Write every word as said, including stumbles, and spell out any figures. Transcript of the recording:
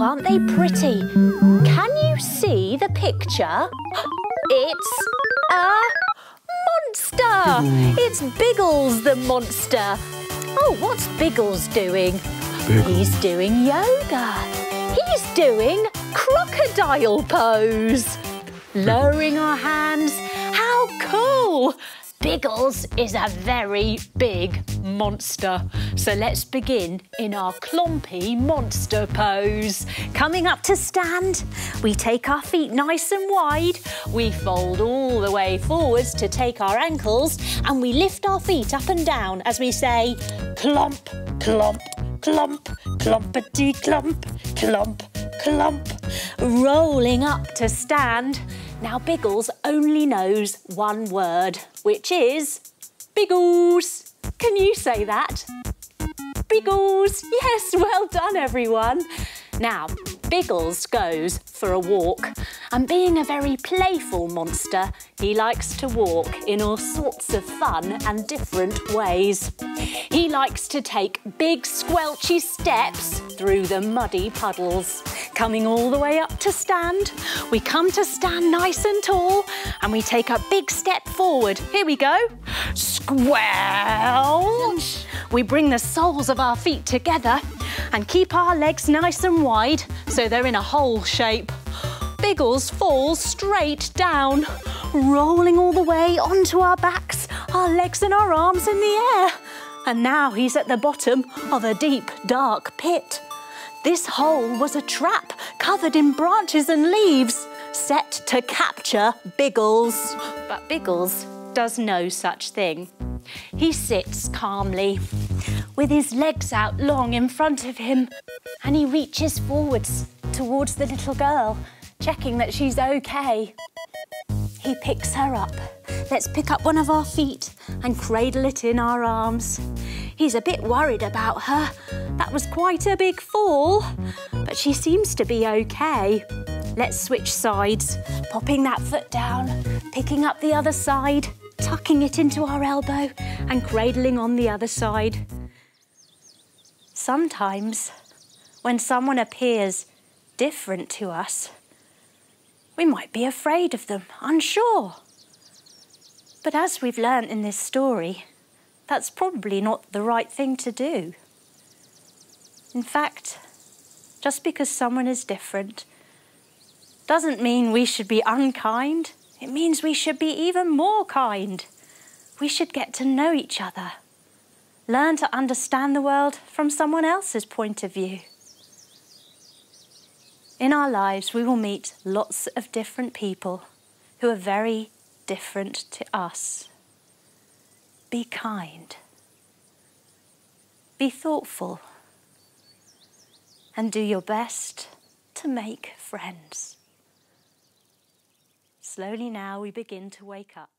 Oh, aren't they pretty? Can you see the picture? It's a monster! It's Biggles the monster. Oh, what's Biggles doing? Biggles. He's doing yoga. He's doing crocodile pose. Lowering our hands. How cool! Biggles is a very big monster. So let's begin in our clompy monster pose. Coming up to stand, we take our feet nice and wide. We fold all the way forwards to take our ankles and we lift our feet up and down as we say clomp, clomp, clomp, clompity clomp, clomp, clomp. Rolling up to stand. Now, Biggles only knows one word, which is Biggles. Can you say that? Biggles. Yes, well done, everyone. Now, Biggles goes for a walk. And being a very playful monster, he likes to walk in all sorts of fun and different ways. He likes to take big, squelchy steps through the muddy puddles. Coming all the way up to stand, we come to stand nice and tall and we take a big step forward. Here we go. Squelch. We bring the soles of our feet together and keep our legs nice and wide so they're in a hole shape. Biggles falls straight down, rolling all the way onto our backs, our legs and our arms in the air. And now he's at the bottom of a deep, dark pit. This hole was a trap covered in branches and leaves, set to capture Biggles. But Biggles does no such thing. He sits calmly, with his legs out long in front of him, and he reaches forwards towards the little girl, checking that she's okay. He picks her up. Let's pick up one of our feet and cradle it in our arms. He's a bit worried about her. That was quite a big fall, but she seems to be okay. Let's switch sides, popping that foot down, picking up the other side, tucking it into our elbow and cradling on the other side. Sometimes, when someone appears different to us, we might be afraid of them, unsure. But as we've learnt in this story, that's probably not the right thing to do. In fact, just because someone is different doesn't mean we should be unkind. It means we should be even more kind. We should get to know each other, learn to understand the world from someone else's point of view. In our lives, we will meet lots of different people who are very different to us. Be kind. Be thoughtful. And do your best to make friends. Slowly now we begin to wake up.